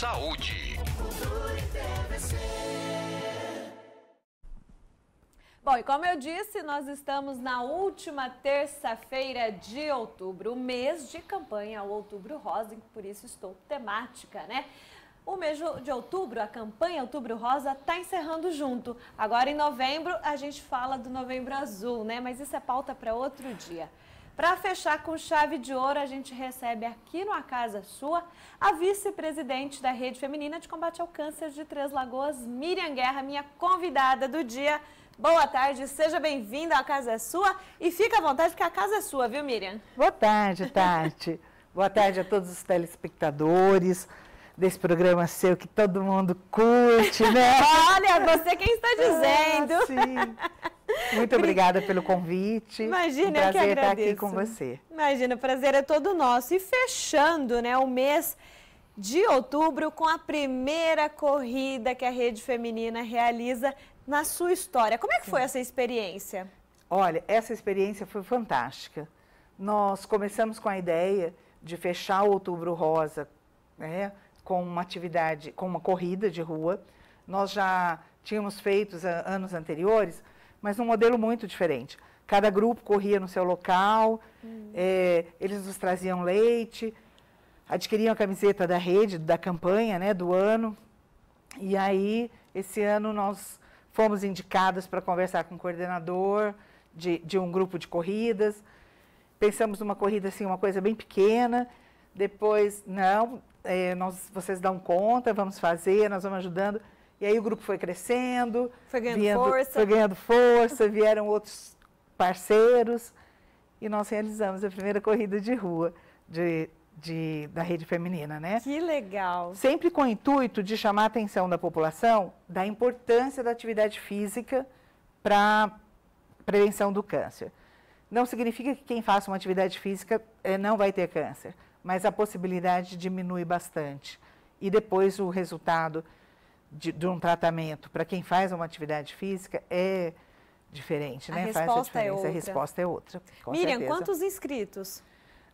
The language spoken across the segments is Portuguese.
saúde. Bom, e como eu disse, nós estamos na última terça-feira de outubro, o mês de campanha, o Outubro Rosa, por isso estou temática, né? O mês de outubro, a campanha Outubro Rosa está encerrando junto. Agora em novembro a gente fala do Novembro Azul, né? Mas isso é pauta para outro dia. Para fechar com chave de ouro, a gente recebe aqui no A Casa Sua a vice-presidente da Rede Feminina de Combate ao Câncer de Três Lagoas, Miriam Guerra, minha convidada do dia. Boa tarde, seja bem-vinda à Casa Sua e fica à vontade porque a casa é sua, viu, Miriam? Boa tarde, Tati. Boa tarde a todos os telespectadores desse programa seu que todo mundo curte, né? Olha, você quem está dizendo. Ah, sim. Muito obrigada pelo convite. Imagina, eu que agradeço. Prazer estar aqui com você. Imagina, o prazer é todo nosso. E fechando, né, o mês de outubro com a primeira corrida que a Rede Feminina realiza na sua história. Como é que foi essa experiência? Olha, essa experiência foi fantástica. Nós começamos com a ideia de fechar o Outubro Rosa, né, com uma atividade, com uma corrida de rua. Nós já tínhamos feito anos anteriores, mas num modelo muito diferente. Cada grupo corria no seu local, eles nos traziam leite, adquiriam a camiseta da rede, da campanha, né, do ano. E aí, esse ano, nós fomos indicadas para conversar com o coordenador de um grupo de corridas. Pensamos numa corrida, assim, uma coisa bem pequena. Depois, não... vocês dão conta, vamos fazer, nós vamos ajudando. E aí o grupo foi crescendo, foi ganhando força, vieram outros parceiros e nós realizamos a primeira corrida de rua da Rede Feminina, né? Que legal! Sempre com o intuito de chamar a atenção da população da importância da atividade física para prevenção do câncer. Não significa que quem faça uma atividade física não vai ter câncer, mas a possibilidade diminui bastante. E depois o resultado de um tratamento para quem faz uma atividade física é diferente, né? Faz a diferença, a resposta é outra. Miriam, quantos inscritos?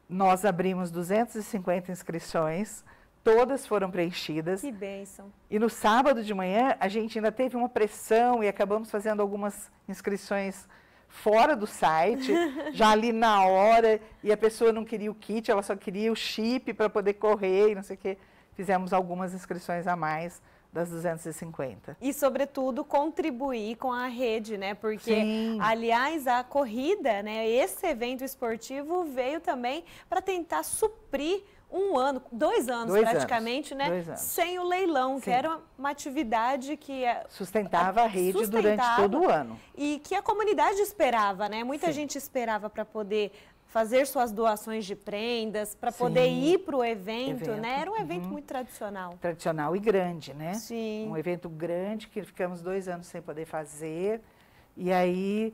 Nós abrimos 250 inscrições, todas foram preenchidas. Que bênção! E no sábado de manhã a gente ainda teve uma pressão e acabamos fazendo algumas inscrições fora do site, já ali na hora, e a pessoa não queria o kit, ela só queria o chip para poder correr e não sei o quê. Fizemos algumas inscrições a mais das 250. E, sobretudo, contribuir com a rede, né? Porque, sim, aliás, a corrida, né, esse evento esportivo veio também para tentar suprir dois anos, sem o leilão, sim, que era uma atividade que sustentava a rede durante todo o ano. E que a comunidade esperava, né? Muita, sim, gente esperava para poder fazer suas doações de prendas, para poder ir para o evento, né? Era um evento muito tradicional. Tradicional e grande, né? Sim. Um evento grande que ficamos 2 anos sem poder fazer. E aí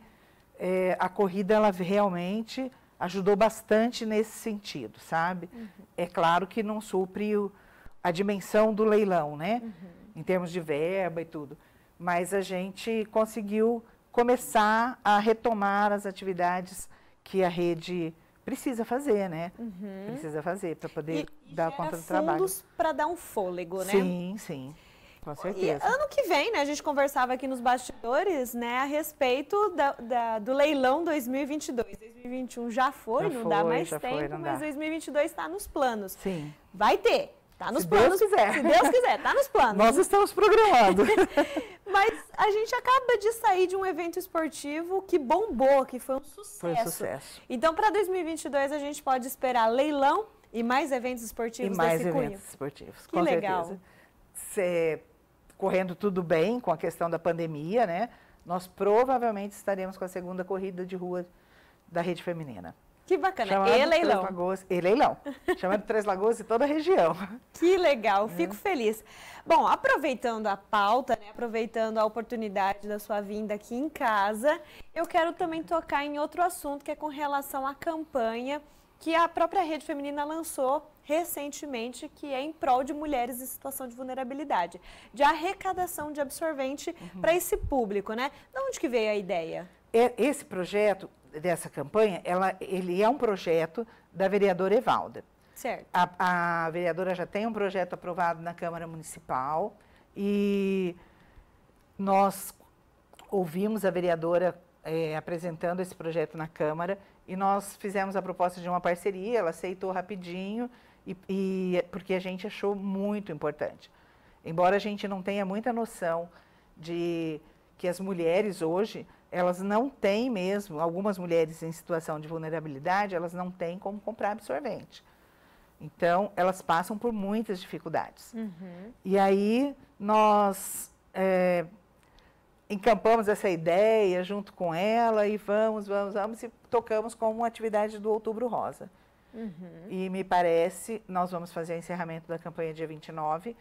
a corrida, ela realmente ajudou bastante nesse sentido, sabe? Uhum. É claro que não supre a dimensão do leilão, né? Uhum. Em termos de verba e tudo. Mas a gente conseguiu começar a retomar as atividades que a rede precisa fazer, né? Uhum. Precisa fazer para poder dar conta do trabalho. E fundos para dar um fôlego, né? Sim, sim. Com certeza. E ano que vem, né, a gente conversava aqui nos bastidores, né, a respeito do leilão 2022. 2021 já foi, não dá mais tempo, mas 2022 está nos planos. Sim. Vai ter, está nos planos. Se Deus quiser. Se Deus quiser, está nos planos. Nós estamos programando. Mas a gente acaba de sair de um evento esportivo que bombou, que foi um sucesso. Foi um sucesso. Então, para 2022, a gente pode esperar leilão e mais eventos esportivos desse cunho. Que legal. Com certeza. Correndo tudo bem com a questão da pandemia, né? Nós provavelmente estaremos com a segunda corrida de rua da Rede Feminina. Que bacana, e leilão. Chamando Três Lagoas e toda a região. Que legal, fico feliz. Bom, aproveitando a pauta, né, aproveitando a oportunidade da sua vinda aqui em casa, eu quero também tocar em outro assunto, que é com relação à campanha que a própria Rede Feminina lançou recentemente, que é em prol de mulheres em situação de vulnerabilidade, de arrecadação de absorvente para esse público, né? De onde que veio a ideia? Esse projeto dessa campanha, ele é um projeto da vereadora Evalda. Certo. A vereadora já tem um projeto aprovado na Câmara Municipal e nós ouvimos a vereadora apresentando esse projeto na Câmara e nós fizemos a proposta de uma parceria, ela aceitou rapidinho, e porque a gente achou muito importante. Embora a gente não tenha muita noção de que as mulheres hoje, elas não têm mesmo, algumas mulheres em situação de vulnerabilidade, elas não têm como comprar absorvente. Então, elas passam por muitas dificuldades. Uhum. E aí, nós encampamos essa ideia junto com ela e vamos e tocamos como uma atividade do Outubro Rosa. Uhum. E me parece, nós vamos fazer o encerramento da campanha dia 29,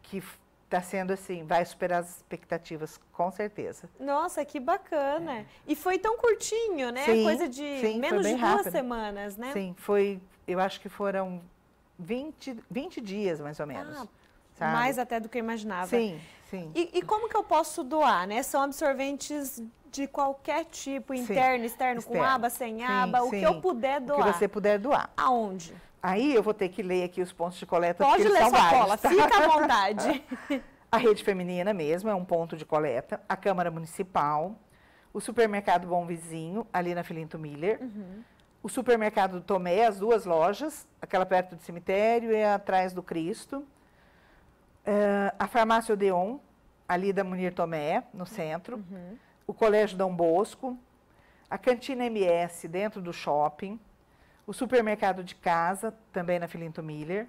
que está sendo assim, vai superar as expectativas, com certeza. Nossa, que bacana! É. E foi tão curtinho, né? Sim, coisa de menos de 2 semanas, né? Sim, foi, eu acho que foram 20 dias, mais ou menos. Ah, sabe? Mais até do que eu imaginava. Sim, sim. E como que eu posso doar, né? São absorventes de qualquer tipo, interno, sim, externo, com aba, sem aba, sim, o que eu puder doar. O que você puder doar. Aonde? Aí eu vou ter que ler aqui os pontos de coleta. Pode ler sua cola, tá? Fica à vontade. A Rede Feminina mesmo é um ponto de coleta, a Câmara Municipal, o Supermercado Bom Vizinho, ali na Filinto Miller, uhum, o Supermercado do Tomé, as 2 lojas, aquela perto do cemitério e atrás do Cristo, a Farmácia Odeon, ali da Munir Tomé, no centro, uhum, o Colégio Dom Bosco, a Cantina MS, dentro do shopping, o Supermercado de Casa, também na Filinto Miller,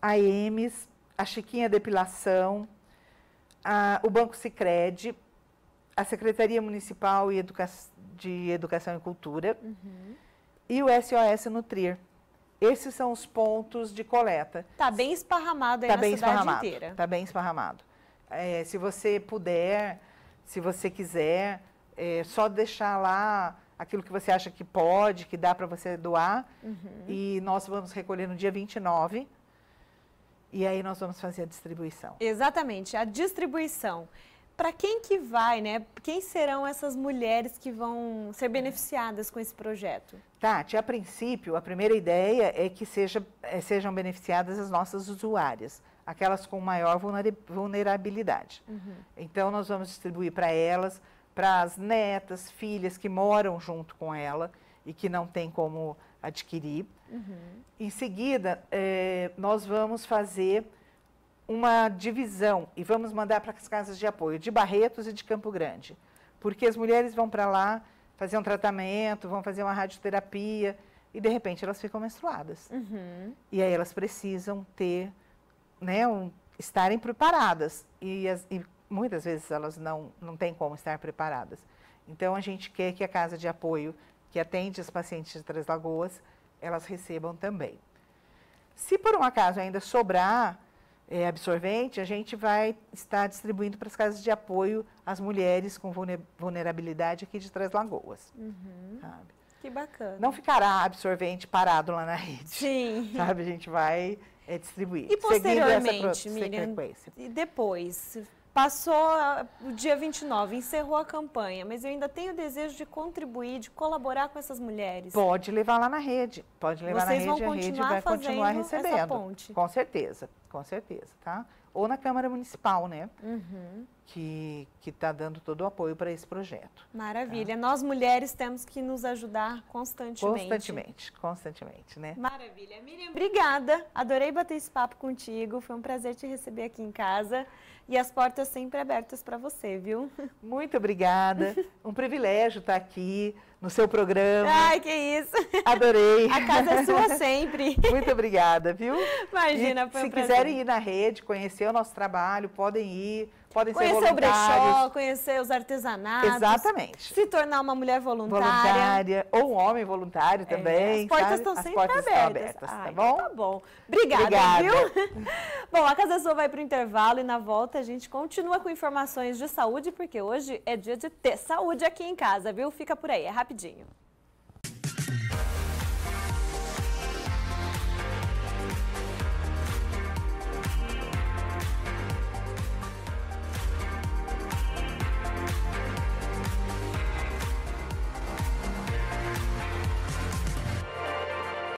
a EMS, a Chiquinha Depilação, o Banco Sicredi, a Secretaria Municipal de Educação e Cultura, uhum, e o SOS Nutrir. Esses são os pontos de coleta. Está bem esparramado aí na cidade inteira. Está bem esparramado. Se você puder, se você quiser, só deixar lá aquilo que você acha que pode, que dá para você doar, uhum, e nós vamos recolher no dia 29, e aí nós vamos fazer a distribuição. Exatamente, a distribuição. Para quem que vai, né? Quem serão essas mulheres que vão ser beneficiadas com esse projeto? Tati, a princípio, a primeira ideia é que sejam beneficiadas as nossas usuárias, aquelas com maior vulnerabilidade. Uhum. Então, nós vamos distribuir para elas, para as netas, filhas que moram junto com ela e que não tem como adquirir. Uhum. Em seguida, nós vamos fazer uma divisão e vamos mandar para as casas de apoio de Barretos e de Campo Grande, porque as mulheres vão para lá fazer um tratamento, vão fazer uma radioterapia e, de repente, elas ficam menstruadas. Uhum. E aí elas precisam ter, né, estarem preparadas e muitas vezes elas não têm como estar preparadas. Então, a gente quer que a casa de apoio que atende as pacientes de Três Lagoas, elas recebam também. Se por um acaso ainda sobrar absorvente, a gente vai estar distribuindo para as casas de apoio as mulheres com vulnerabilidade aqui de Três Lagoas. Uhum. Sabe? Que bacana. Não ficará absorvente parado lá na rede. Sim. Sabe? A gente vai distribuir. E posteriormente, Miriam, e depois... Passou o dia 29, encerrou a campanha, mas eu ainda tenho o desejo de contribuir, de colaborar com essas mulheres. Pode levar lá na rede, pode levar vocês na rede, a rede vai continuar recebendo. Essa ponte. Com certeza, tá? Ou na Câmara Municipal, né? Uhum. Que está dando todo o apoio para esse projeto. Maravilha, tá? Nós mulheres temos que nos ajudar constantemente. Constantemente, constantemente, né? Maravilha, Miriam, obrigada, adorei bater esse papo contigo, foi um prazer te receber aqui em casa e as portas sempre abertas para você, viu? Muito obrigada, um privilégio estar aqui no seu programa. Ai, que isso! Adorei! A casa é sua sempre! Muito obrigada, viu? Imagina, foi um prazer. Se quiserem ir na rede, conhecer o nosso trabalho, podem ir. Podem conhecer ser voluntários. Conhecer o brechó, conhecer os artesanatos. Exatamente. Se tornar uma mulher voluntária. Voluntária, ou um homem voluntário também. As portas estão sempre abertas. Ai, tá bom? Tá bom. Obrigada, viu? Bom, a Casa Sua vai para o intervalo e na volta a gente continua com informações de saúde, porque hoje é dia de ter saúde aqui em casa, viu? Fica por aí, é rapidinho.